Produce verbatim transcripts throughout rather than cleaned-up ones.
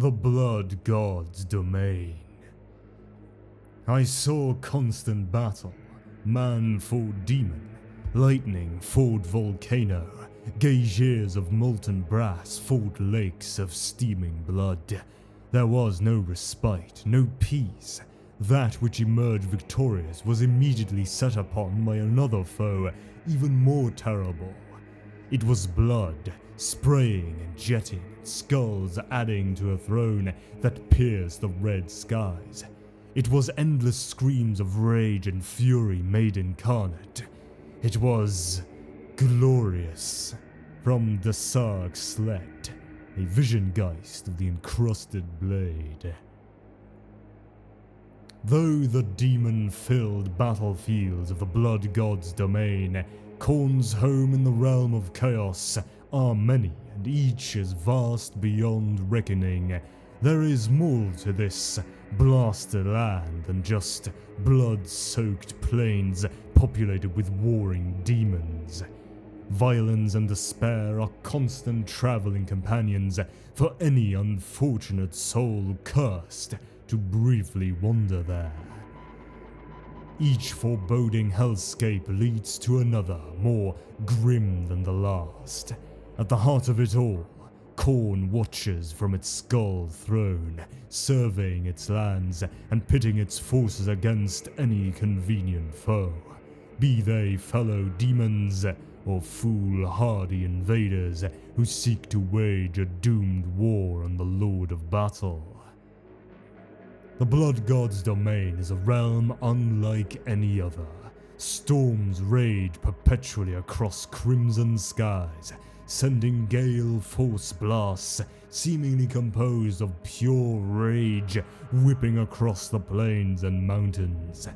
the Blood God's Domain. I saw constant battle, man fought demon, lightning fought volcano, geysers of molten brass fought lakes of steaming blood. There was no respite, no peace. That which emerged victorious was immediately set upon by another foe, even more terrible. It was blood, spraying and jetting, skulls adding to a throne that pierced the red skies. It was endless screams of rage and fury made incarnate. It was glorious. From the Sarg slept, a vision geist of the encrusted blade. Though the demon-filled battlefields of the Blood God's Domain, Khorne's home in the realm of chaos, are many and each is vast beyond reckoning, there is more to this blasted land than just blood-soaked plains populated with warring demons. Violence and despair are constant traveling companions for any unfortunate soul cursed to briefly wander there. Each foreboding hellscape leads to another, more grim than the last. At the heart of it all, Khorne watches from its skull throne, surveying its lands and pitting its forces against any convenient foe, be they fellow demons or foolhardy invaders who seek to wage a doomed war on the Lord of Battle. The Blood God's Domain is a realm unlike any other. Storms rage perpetually across crimson skies, sending gale force blasts seemingly composed of pure rage whipping across the plains and mountains.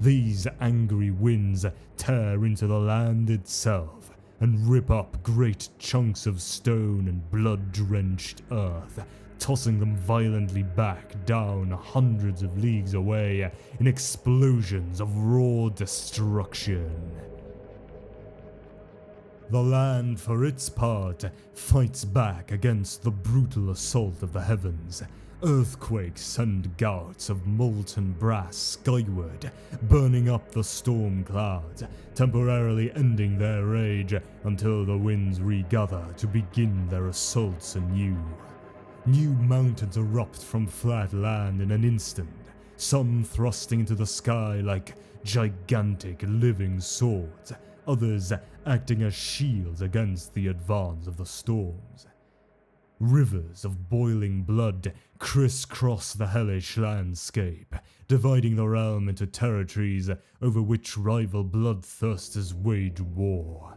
These angry winds tear into the land itself and rip up great chunks of stone and blood-drenched earth, tossing them violently back down hundreds of leagues away in explosions of raw destruction. The land, for its part, fights back against the brutal assault of the heavens. Earthquakes send gouts of molten brass skyward, burning up the storm clouds, temporarily ending their rage until the winds regather to begin their assaults anew. New mountains erupt from flat land in an instant, some thrusting into the sky like gigantic living swords, others acting as shields against the advance of the storms. Rivers of boiling blood crisscross the hellish landscape, dividing the realm into territories over which rival bloodthirsters wage war.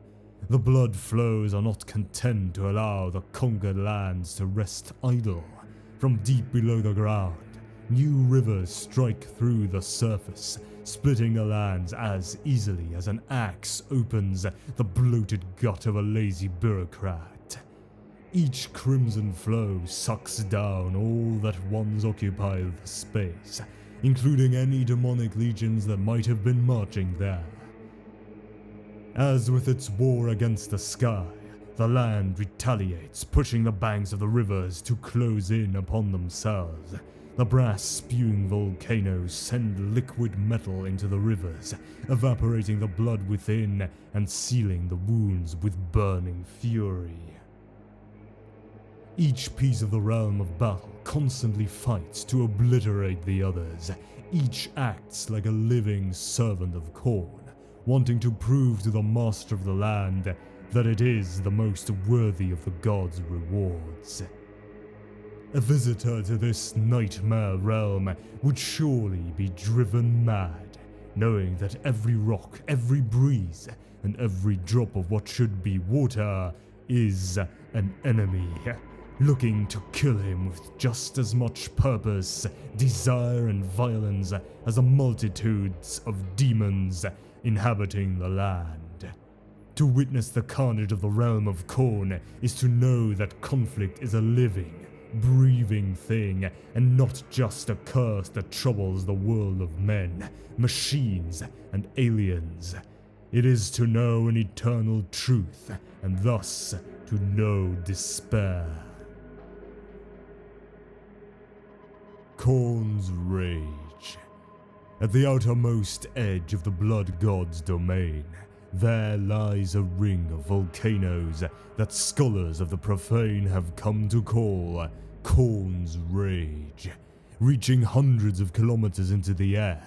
The blood flows are not content to allow the conquered lands to rest idle. From deep below the ground, new rivers strike through the surface, splitting the lands as easily as an axe opens the bloated gut of a lazy bureaucrat. Each crimson flow sucks down all that once occupied the space, including any demonic legions that might have been marching there. As with its war against the sky, the land retaliates, pushing the banks of the rivers to close in upon themselves. The brass-spewing volcanoes send liquid metal into the rivers, evaporating the blood within and sealing the wounds with burning fury. Each piece of the realm of battle constantly fights to obliterate the others. Each acts like a living servant of Khorne, wanting to prove to the master of the land that it is the most worthy of the gods' rewards. A visitor to this nightmare realm would surely be driven mad, knowing that every rock, every breeze, and every drop of what should be water is an enemy, looking to kill him with just as much purpose, desire, and violence as the multitudes of demons inhabiting the land. To witness the carnage of the realm of Khorne is to know that conflict is a living, breathing thing, and not just a curse that troubles the world of men, machines, and aliens. It is to know an eternal truth, and thus to know despair. Khorne's Rage. At the outermost edge of the Blood God's Domain, there lies a ring of volcanoes that scholars of the profane have come to call Khorne's Rage. Reaching hundreds of kilometers into the air,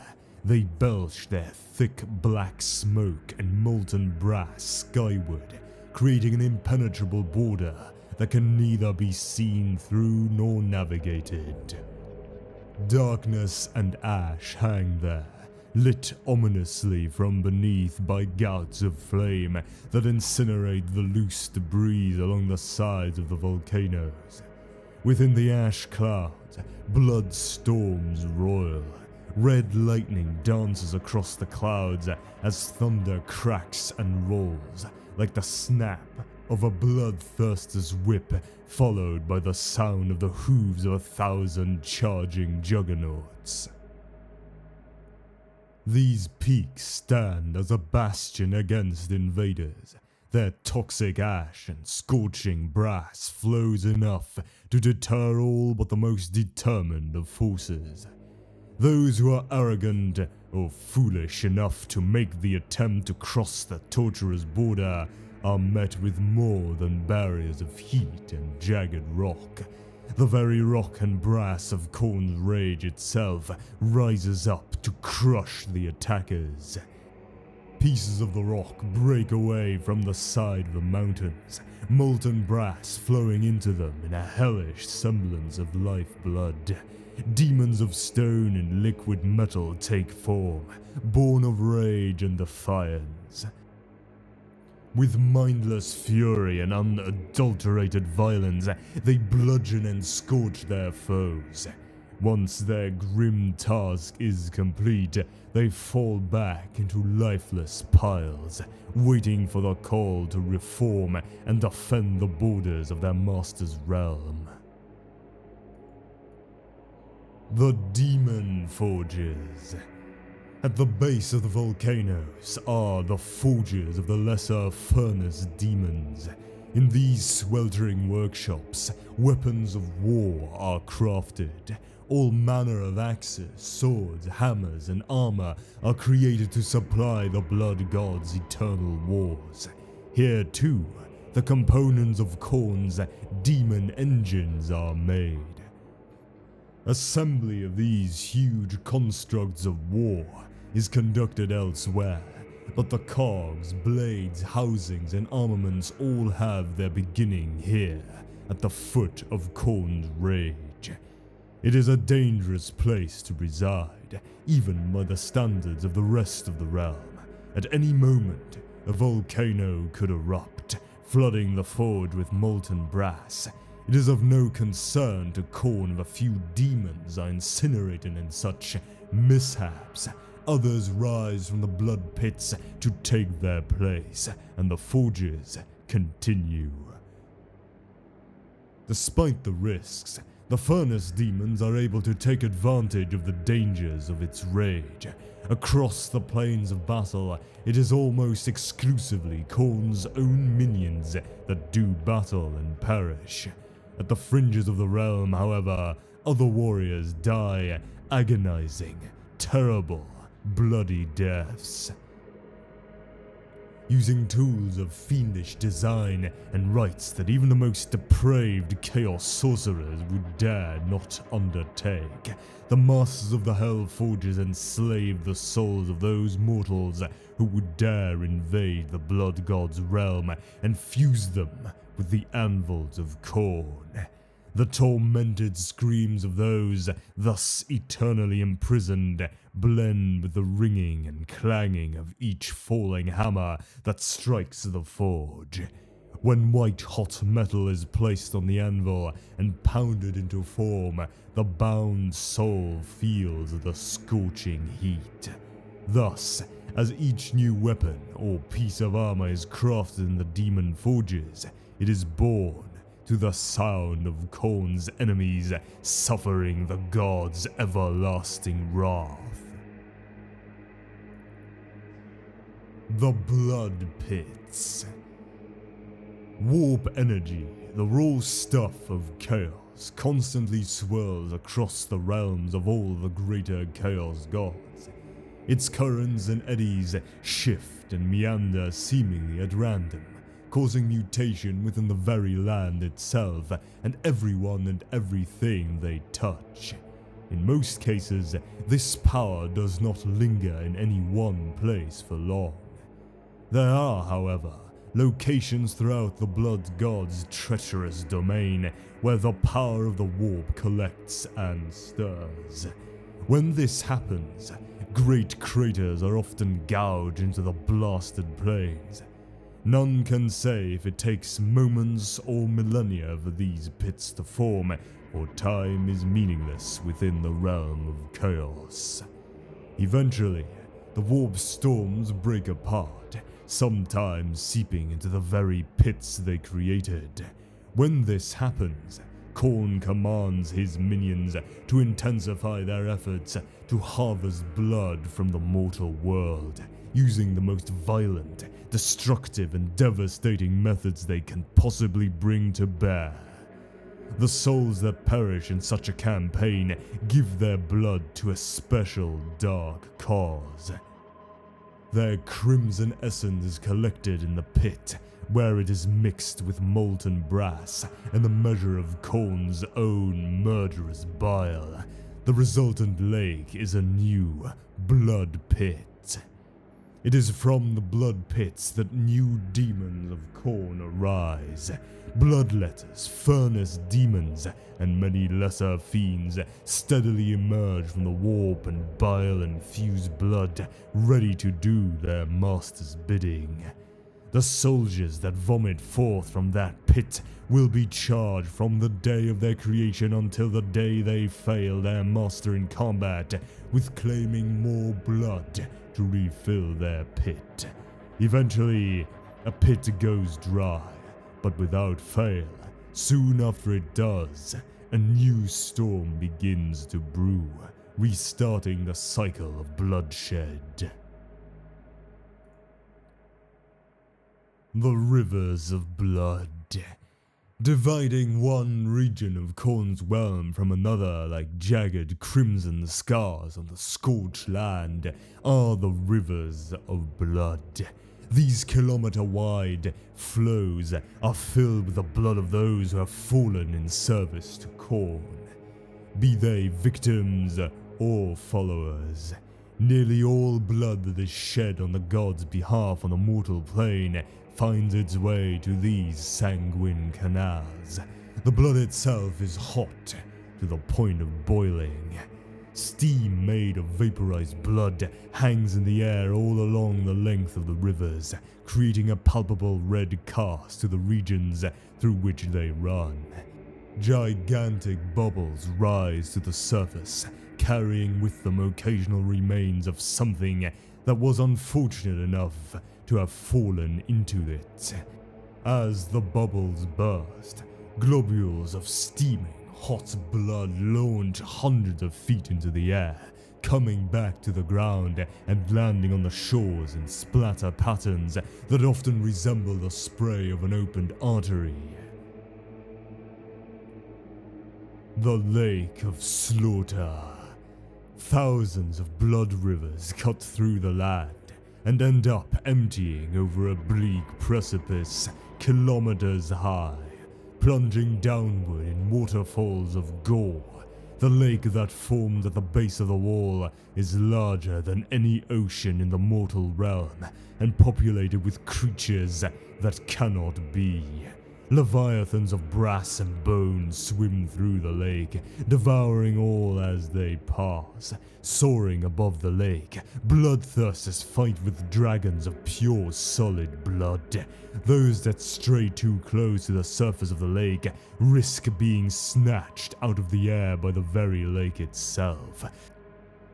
they belch their thick black smoke and molten brass skyward, creating an impenetrable border that can neither be seen through nor navigated. Darkness and ash hang there, lit ominously from beneath by gouts of flame that incinerate the loose debris along the sides of the volcanoes. Within the ash clouds, blood storms roil. Red lightning dances across the clouds as thunder cracks and rolls, like the snap of a bloodthirster's whip, followed by the sound of the hooves of a thousand charging juggernauts. These peaks stand as a bastion against invaders. Their toxic ash and scorching brass flows enough to deter all but the most determined of forces. Those who are arrogant or foolish enough to make the attempt to cross the tortuous border are met with more than barriers of heat and jagged rock. The very rock and brass of Khorne's Rage itself rises up to crush the attackers. Pieces of the rock break away from the side of the mountains, molten brass flowing into them in a hellish semblance of lifeblood. Demons of stone and liquid metal take form, born of rage and defiance. With mindless fury and unadulterated violence, they bludgeon and scorch their foes. Once their grim task is complete, they fall back into lifeless piles, waiting for the call to reform and defend the borders of their master's realm. The Daemon Forges. At the base of the volcanoes are the forges of the lesser Furnace Demons. In these sweltering workshops, weapons of war are crafted. All manner of axes, swords, hammers, and armor are created to supply the Blood God's eternal wars. Here too, the components of Khorne's demon engines are made. Assembly of these huge constructs of war is conducted elsewhere, but the cogs, blades, housings, and armaments all have their beginning here, at the foot of Khorne's Rage. It is a dangerous place to reside, even by the standards of the rest of the realm. At any moment, a volcano could erupt, flooding the forge with molten brass. It is of no concern to Khorne if a few demons are incinerated in such mishaps. Others rise from the blood pits to take their place, and the forges continue. Despite the risks, the Furnace Demons are able to take advantage of the dangers of its rage. Across the plains of battle, it is almost exclusively Khorne's own minions that do battle and perish. At the fringes of the realm, however, other warriors die agonizing, terrible, bloody deaths. Using tools of fiendish design and rites that even the most depraved chaos sorcerers would dare not undertake, the masters of the Hell Forges enslave the souls of those mortals who would dare invade the Blood God's realm and fuse them with the anvils of Khorne. The tormented screams of those thus eternally imprisoned blend with the ringing and clanging of each falling hammer that strikes the forge. When white-hot metal is placed on the anvil and pounded into form, the bound soul feels the scorching heat. Thus, as each new weapon or piece of armor is crafted in the Daemon Forges, it is born to the sound of Khorne's enemies suffering the god's everlasting wrath. The Blood Pits. Warp energy, the raw stuff of chaos, constantly swirls across the realms of all the greater Chaos Gods. Its currents and eddies shift and meander seemingly at random, causing mutation within the very land itself and everyone and everything they touch. In most cases, this power does not linger in any one place for long. There are, however, locations throughout the Blood God's treacherous domain where the power of the warp collects and stirs. When this happens, great craters are often gouged into the blasted plains. None can say if it takes moments or millennia for these pits to form, or time is meaningless within the realm of chaos. Eventually, the warp storms break apart, sometimes seeping into the very pits they created. When this happens, Khorne commands his minions to intensify their efforts to harvest blood from the mortal world, using the most violent, destructive and devastating methods they can possibly bring to bear. The souls that perish in such a campaign give their blood to a special dark cause. Their crimson essence is collected in the pit, where it is mixed with molten brass and the measure of Khorne's own murderous bile. The resultant lake is a new blood pit. It is from the blood pits that new demons of Khorne arise. Bloodletters, furnace demons, and many lesser fiends steadily emerge from the warp and bile-infused blood, ready to do their master's bidding. The soldiers that vomit forth from that pit will be charged from the day of their creation until the day they fail their master in combat, with claiming more blood to refill their pit. Eventually, a pit goes dry, but without fail, soon after it does, a new storm begins to brew, restarting the cycle of bloodshed. The Rivers of Blood. Dividing one region of Khorne's realm from another like jagged crimson scars on the scorched land are the Rivers of Blood. These kilometer-wide flows are filled with the blood of those who have fallen in service to Khorne, be they victims or followers. Nearly all blood that is shed on the gods' behalf on the mortal plane finds its way to these sanguine canals. The blood itself is hot to the point of boiling. Steam made of vaporized blood hangs in the air all along the length of the rivers, creating a palpable red cast to the regions through which they run. Gigantic bubbles rise to the surface, carrying with them occasional remains of something that was unfortunate enough to have fallen into it. As the bubbles burst, globules of steaming, hot blood launch hundreds of feet into the air, coming back to the ground and landing on the shores in splatter patterns that often resemble the spray of an opened artery. The Lake of Slaughter. Thousands of blood rivers cut through the land and end up emptying over a bleak precipice kilometers high, plunging downward in waterfalls of gore. The lake that formed at the base of the wall is larger than any ocean in the mortal realm and populated with creatures that cannot be. Leviathans of brass and bone swim through the lake, devouring all as they pass. Soaring above the lake, bloodthirsters fight with dragons of pure solid blood. Those that stray too close to the surface of the lake risk being snatched out of the air by the very lake itself.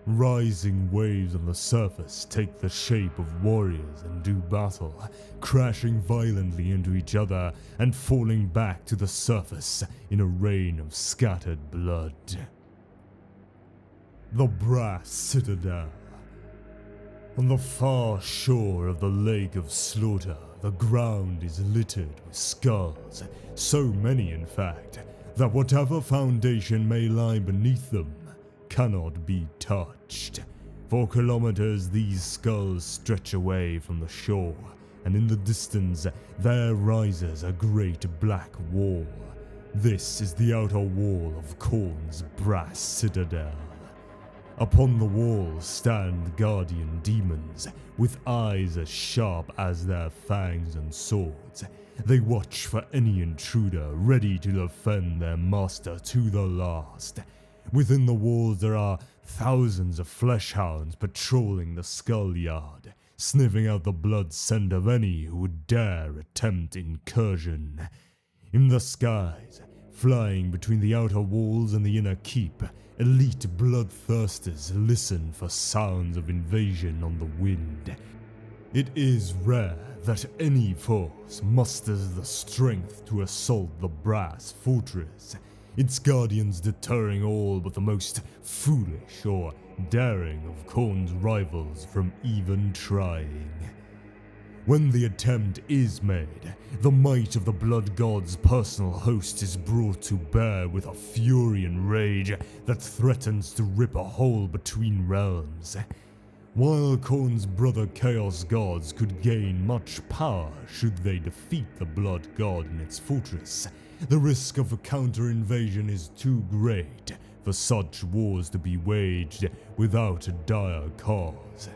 Rising waves on the surface take the shape of warriors and do battle, crashing violently into each other and falling back to the surface in a rain of scattered blood. The Brass Citadel. On the far shore of the Lake of Slaughter, the ground is littered with skulls, so many in fact that whatever foundation may lie beneath them cannot be touched. For kilometers these skulls stretch away from the shore, and in the distance there rises a great black wall. This is the outer wall of Khorne's Brass Citadel. Upon the wall stand guardian demons, with eyes as sharp as their fangs and swords. They watch for any intruder, ready to defend their master to the last. Within the walls there are thousands of fleshhounds patrolling the skull yard, sniffing out the blood scent of any who would dare attempt incursion. In the skies, flying between the outer walls and the inner keep, elite bloodthirsters listen for sounds of invasion on the wind. It is rare that any force musters the strength to assault the brass fortress, its guardians deterring all but the most foolish or daring of Khorne's rivals from even trying. When the attempt is made, the might of the Blood God's personal host is brought to bear with a fury and rage that threatens to rip a hole between realms. While Khorne's brother Chaos Gods could gain much power should they defeat the Blood God in its fortress, the risk of a counter-invasion is too great for such wars to be waged without a dire cause.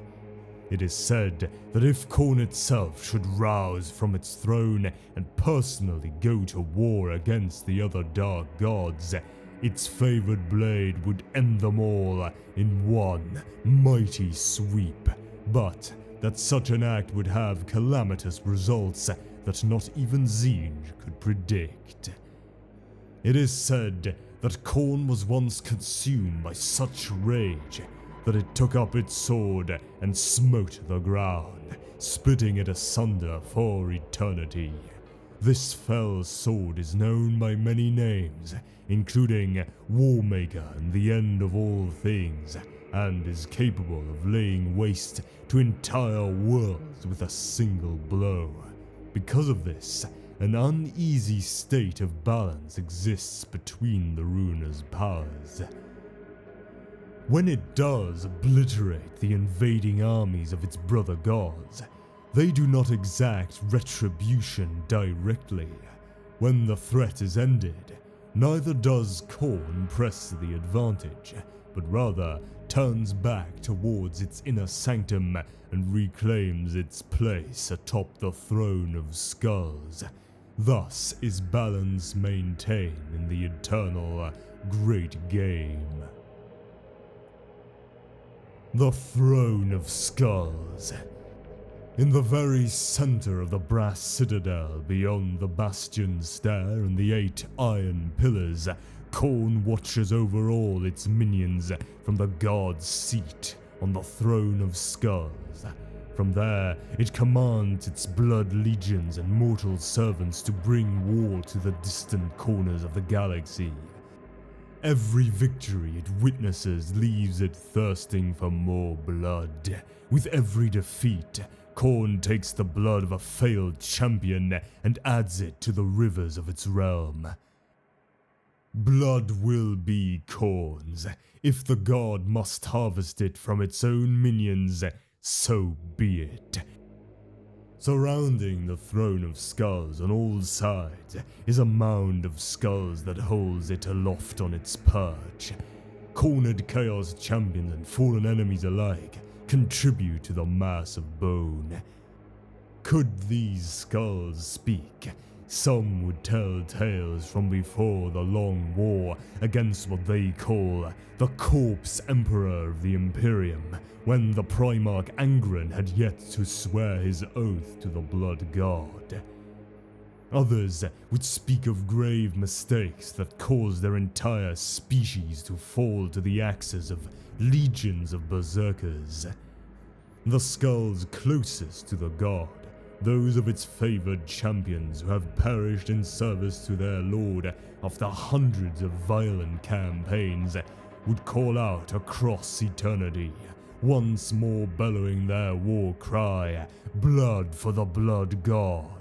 It is said that if Khorne itself should rouse from its throne and personally go to war against the other dark gods, its favored blade would end them all in one mighty sweep, but that such an act would have calamitous results that not even Zhinge could predict. It is said that Khorne was once consumed by such rage that it took up its sword and smote the ground, splitting it asunder for eternity. This fell sword is known by many names, including Warmaker and the End of All Things, and is capable of laying waste to entire worlds with a single blow. Because of this, an uneasy state of balance exists between the ruiner's powers. When it does obliterate the invading armies of its brother gods, they do not exact retribution directly. When the threat is ended, neither does Khorne press the advantage, but rather turns back towards its inner sanctum and reclaims its place atop the Throne of Skulls. Thus is balance maintained in the eternal Great Game. The Throne of Skulls. In the very center of the Brass Citadel, beyond the Bastion Stair and the Eight Iron Pillars, Khorne watches over all its minions from the guard's seat on the Throne of Skulls. From there, it commands its blood legions and mortal servants to bring war to the distant corners of the galaxy. Every victory it witnesses leaves it thirsting for more blood. With every defeat, Khorne takes the blood of a failed champion and adds it to the rivers of its realm. Blood will be Khorne's. If the god must harvest it from its own minions, so be it. Surrounding the Throne of Skulls on all sides is a mound of skulls that holds it aloft on its perch. Cornered Chaos champions and fallen enemies alike contribute to the mass of bone. Could these skulls speak, some would tell tales from before the long war against what they call the Corpse Emperor of the Imperium, when the Primarch Angron had yet to swear his oath to the Blood God. Others would speak of grave mistakes that caused their entire species to fall to the axes of legions of berserkers. The skulls closest to the god, those of its favored champions who have perished in service to their lord after hundreds of violent campaigns, would call out across eternity, once more bellowing their war cry, "Blood for the Blood God."